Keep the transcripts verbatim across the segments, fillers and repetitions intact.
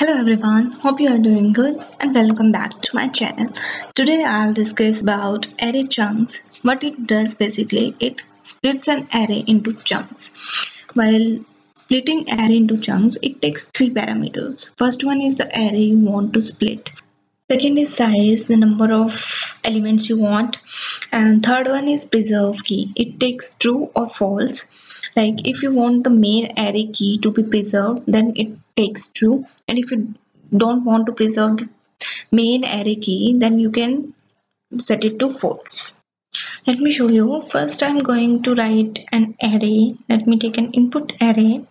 Hello everyone, hope you are doing good and welcome back to my channel. Today I'll discuss about array chunks. What it does basically, it splits an array into chunks. While splitting array into chunks, it takes three parameters. First one is the array you want to split. Second is size, the number of elements you want. And third one is preserve key. It takes true or false. Like if you want the main array key to be preserved, then it takes true, and if you don't want to preserve the main array key, then you can set it to false. Let me show you. First I'm going to write an array. Let me take an input array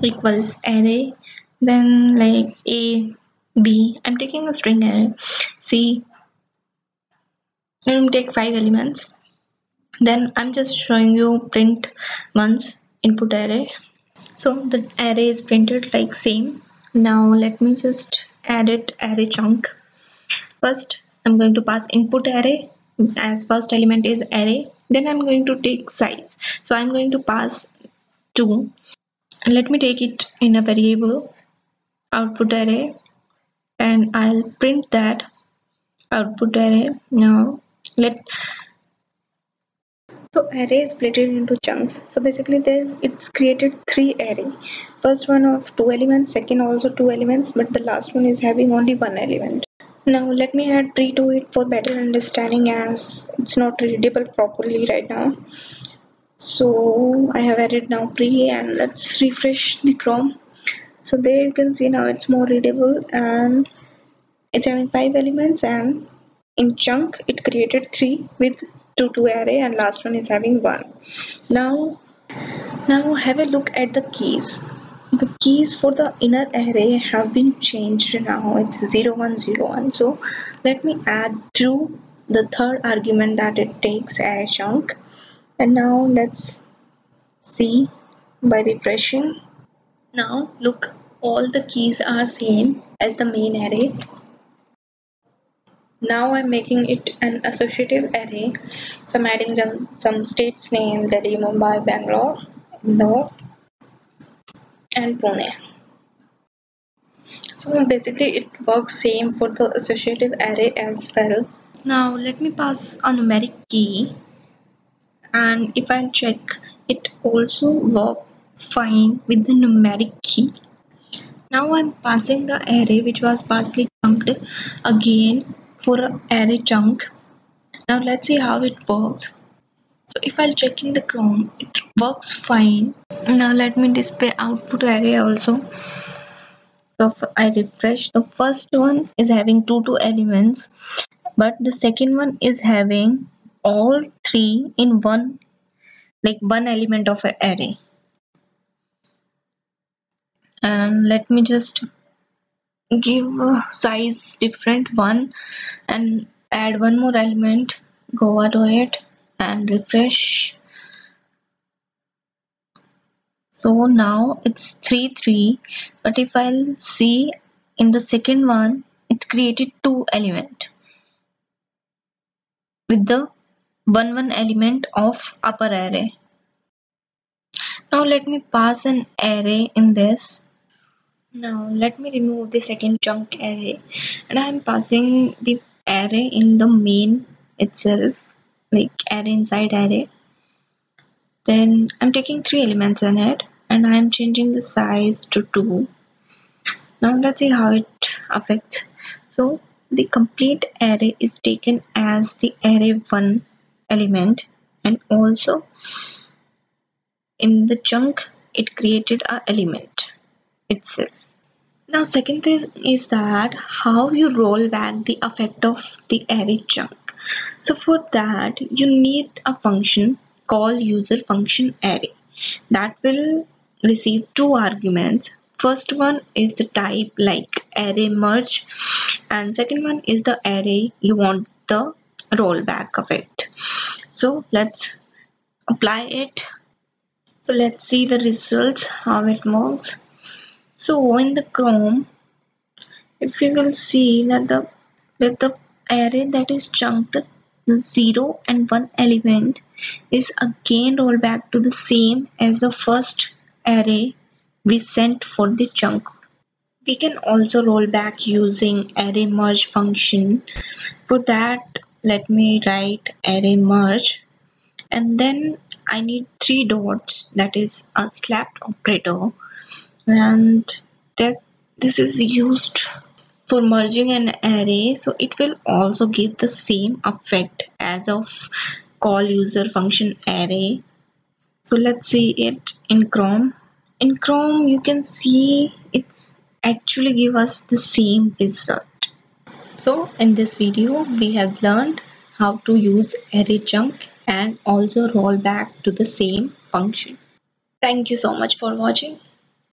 equals array, then like A, B. I'm taking a string array, C. Let me take five elements. Then I'm just showing you print once input array. So the array is printed like same. Now let me just add it array chunk. First I'm going to pass input array as first element is array. Then I'm going to take size. So I'm going to pass two. And let me take it in a variable output array. And I'll print that output array. Now let So array is split into chunks. So basically there it's created three array. First one of two elements, second also two elements, but the last one is having only one element. Now let me add tree to it for better understanding as it's not readable properly right now. So I have added now tree, and let's refresh the Chrome. So there you can see now it's more readable and it's having five elements, and in chunk it created three with to two array, and last one is having one. Now, now have a look at the keys. The keys for the inner array have been changed now. It's zero, one, zero, one. So let me add to the third argument that it takes array chunk. And now let's see by refreshing. Now look, all the keys are same as the main array. Now I'm making it an associative array, so I'm adding some, some states name, Delhi, Mumbai, Bangalore, Indore, and Pune. So basically it works same for the associative array as well. Now let me pass a numeric key, and if I check, it also works fine with the numeric key. Now I'm passing the array which was partially chunked again for an array chunk. Now let's see how it works. So if I'll check in the Chrome, it works fine. Now let me display output array also. So if I refresh, the first one is having two two elements, but the second one is having all three in one, like one element of an array. And let me just give a size different one and add one more element, go over to it and refresh. So now it's three three, but if I'll see in the second one, it created two element with the one one element of upper array. Now let me pass an array in this. Now let me remove the second chunk array, and I am passing the array in the main itself, like array inside array. Then I'm taking three elements in it, and I am changing the size to two. Now let's see how it affects. So the complete array is taken as the array one element, and also in the chunk it created an element itself. Now second thing is that how you roll back the effect of the array chunk. So for that you need a function call user function array that will receive two arguments. First one is the type like array merge, and second one is the array you want the rollback effect. So let's apply it. So let's see the results how it works. So in the Chrome, if you will see that the, that the array that is chunked, the zero and one element is again rolled back to the same as the first array we sent for the chunk. we can also roll back using array merge function. For that, let me write array merge, and then I need three dots, that is a slapped operator, and that this is used for merging an array, so it will also give the same effect as of call user function array. So let's see it in Chrome. In Chrome you can see it's actually give us the same result. So in this video we have learned how to use array chunk and also roll back to the same function. Thank you so much for watching.